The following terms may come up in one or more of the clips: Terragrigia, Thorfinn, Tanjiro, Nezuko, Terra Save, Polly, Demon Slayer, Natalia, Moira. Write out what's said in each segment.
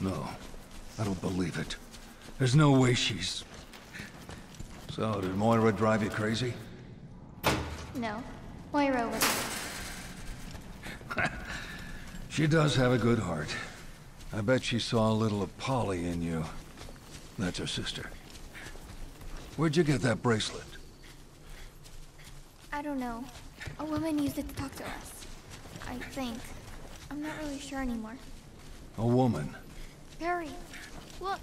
No, I don't believe it. There's no way she's... So, did Moira drive you crazy? No, Moira wasn't. She does have a good heart. I bet she saw a little of Polly in you. That's her sister. Where'd you get that bracelet? I don't know. A woman used it to talk to us. I think. I'm not really sure anymore. A woman? Harry, look!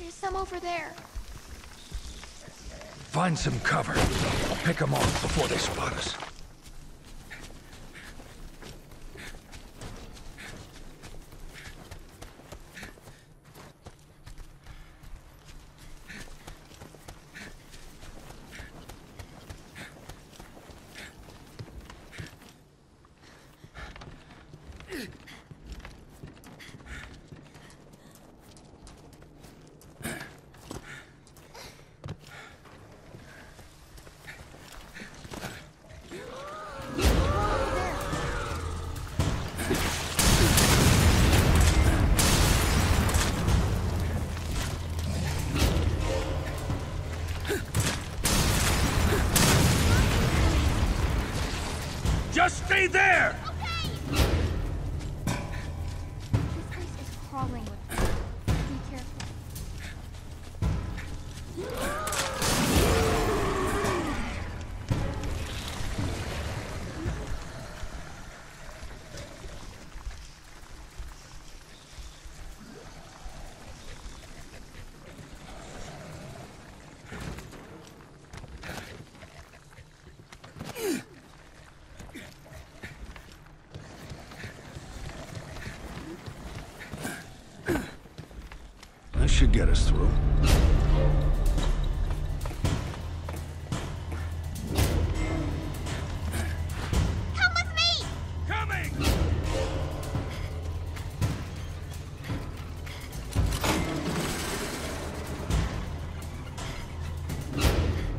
There's some over there. Find some cover. I'll pick them off before they spot us. Just stay there! Okay! This place is crawling with us. Be careful. Should get us through. Come with me! Coming!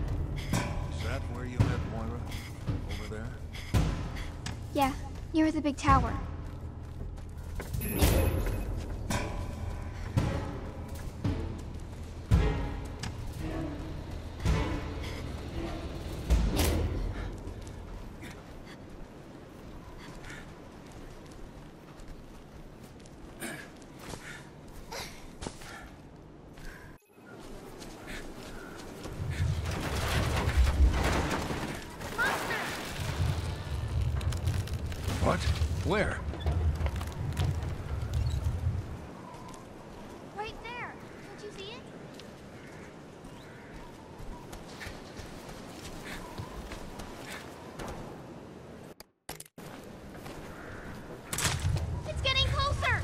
Is that where you met Moira? Over there? Yeah, near the big tower. What? Where? Right there. Don't you see it? It's getting closer.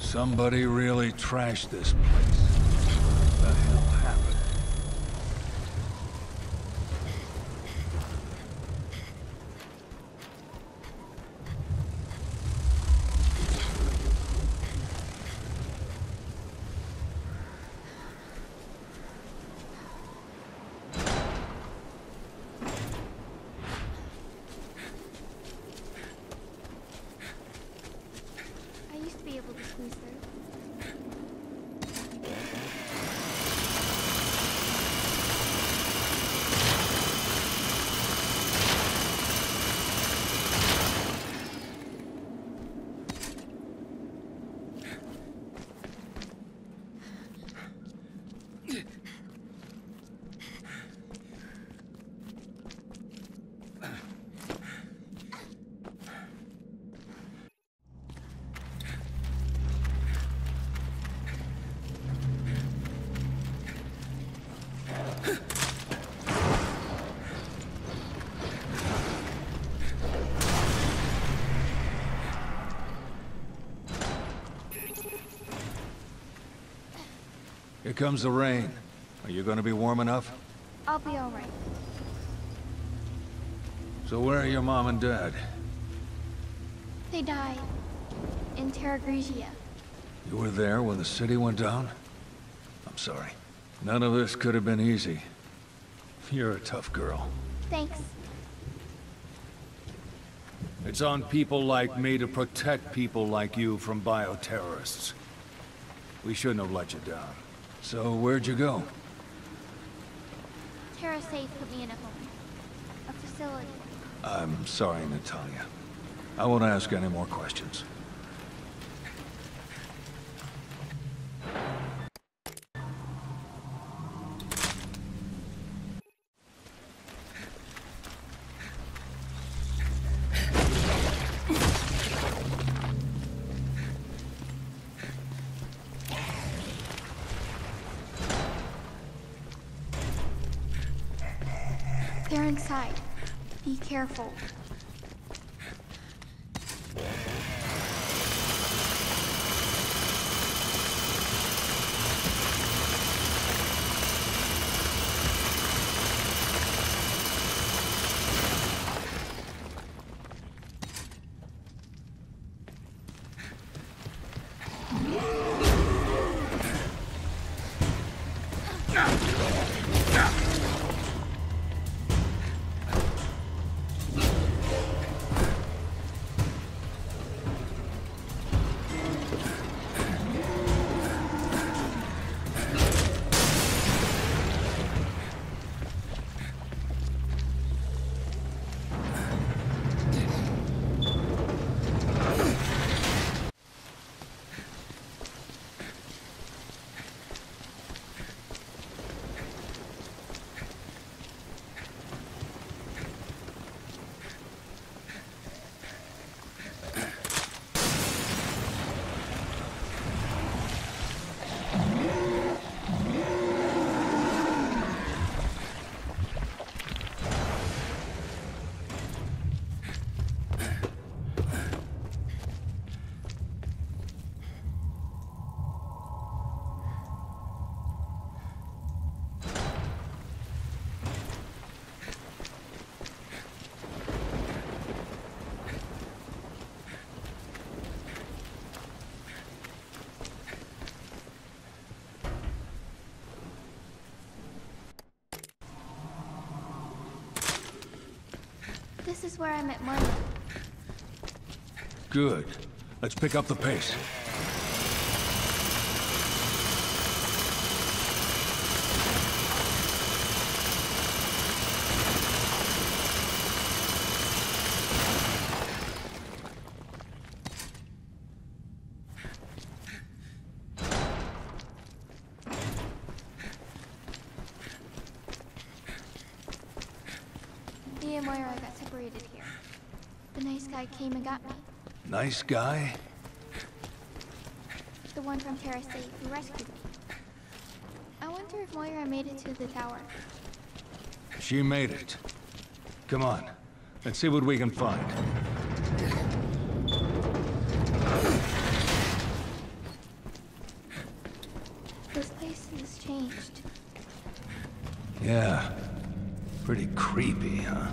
Somebody really trashed this place. What the hell happened? Here comes the rain. Are you going to be warm enough? I'll be all right. So where are your mom and dad? They died. In Terragrigia. You were there when the city went down? I'm sorry. None of this could have been easy. You're a tough girl. Thanks. It's on people like me to protect people like you from bioterrorists. We shouldn't have let you down. So where'd you go? Terra Save put me in a home. A facility. I'm sorry, Natalia. I won't ask any more questions. They're inside. Be careful. This is where I met Moira. Good. Let's pick up the pace. Me and Moira got separated here. The nice guy came and got me. Nice guy? The one from Terra Save who rescued me. I wonder if Moira made it to the tower. She made it. Come on, let's see what we can find. This place has changed. Yeah. Pretty creepy, huh?